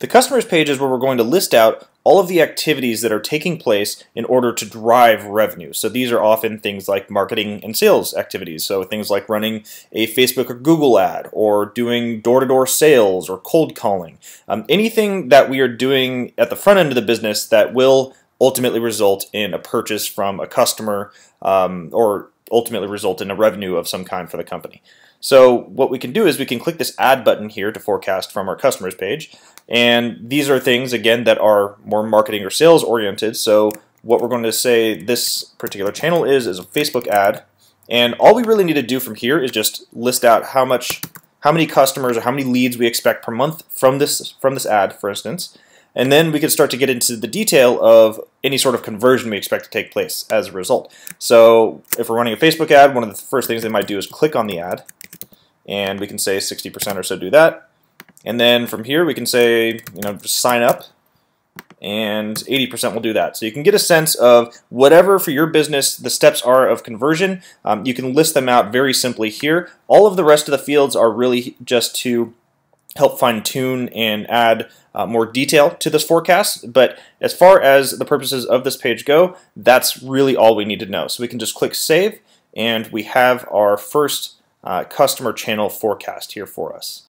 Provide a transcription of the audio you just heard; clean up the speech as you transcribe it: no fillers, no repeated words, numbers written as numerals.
The customers page is where we're going to list out all of the activities that are taking place in order to drive revenue. So these are often things like marketing and sales activities. So things like running a Facebook or Google ad, or doing door-to-door sales, or cold calling. Anything that we are doing at the front end of the business that will ultimately result in a purchase from a customer, or ultimately result in a revenue of some kind for the company. So what we can do is we can click this add button here to forecast from our customers page. And these are things, again, that are more marketing or sales oriented. So what we're going to say this particular channel is a Facebook ad. And all we really need to do from here is just list out how many customers or how many leads we expect per month from this ad, for instance. And then we can start to get into the detail of any sort of conversion we expect to take place as a result. So if we're running a Facebook ad, one of the first things they might do is click on the ad. And we can say 60% or so do that. And then from here we can say, you know, just sign up, and 80% will do that. So you can get a sense of whatever for your business the steps are of conversion. You can list them out very simply here. All of the rest of the fields are really just to help fine-tune and add more detail to this forecast, but as far as the purposes of this page go, that's really all we need to know. So we can just click save, and we have our first customer channel forecast here for us.